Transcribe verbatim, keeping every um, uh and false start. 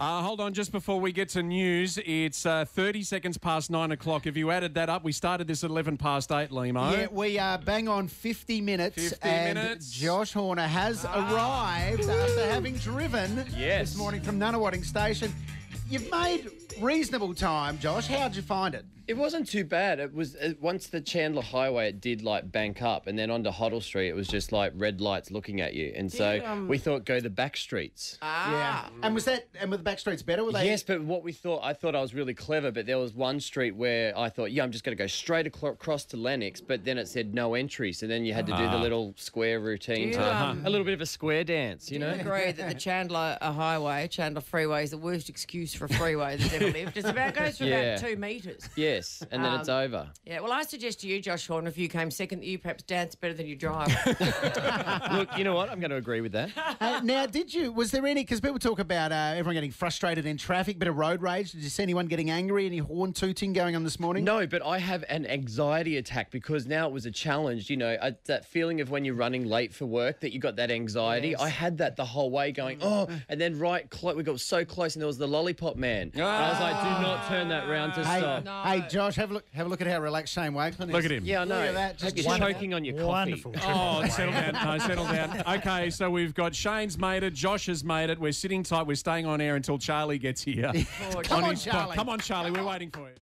Uh, hold on, just before we get to news, it's uh, thirty seconds past nine o'clock. If you added that up, we started this at eleven past eight, Lehmo. Yeah, we are bang on fifty minutes. fifty and minutes. Josh Horner has ah. arrived Woo. after having driven yes. this morning from Nunawading Station. You've made reasonable time, Josh. How'd you find it? It wasn't too bad. It was it, once the Chandler Highway, it did like bank up, and then onto Hoddle Street, it was just like red lights looking at you, and so yeah, um, we thought go the back streets. Ah, yeah. And was that and were the back streets better? Were they? Yes, but what we thought, I thought I was really clever, but there was one street where I thought, yeah, I'm just going to go straight across to Lennox, but then it said no entry, so then you had to do uh-huh. the little square routine, yeah. to, um, a little bit of a square dance, you do know. You agree that the Chandler Highway, Chandler Freeway, is the worst excuse for a freeway that's ever lived. It's about goes for yeah. about two meters. Yes. Yes, and then um, it's over. Yeah, well, I suggest to you, Josh Horner, if you came second, that you perhaps dance better than you drive. Look, you know what? I'm going to agree with that. Uh, now, did you, was there any, because people talk about uh, everyone getting frustrated in traffic, bit of road rage. Did you see anyone getting angry, any horn tooting going on this morning? No, but I have an anxiety attack because now it was a challenge, you know, I, that feeling of when you're running late for work, that you got that anxiety. Yes. I had that the whole way going, oh, and then right, clo we got so close and there was the lollipop man. Oh. I was like, do not turn that round to hey, stop. No. Hey, Josh, have a look. Have a look at how relaxed Shane Wakelin is. Look at him. Yeah, I know. Look at that. Just You're choking on your coffee. Wonderful. Oh, settle down. No, settle down. Okay, so we've got Shane's made it. Josh has made it. We're sitting tight. We're staying on air until Charlie gets here. Oh, come on, on Charlie. Come on, Charlie. We're waiting for you.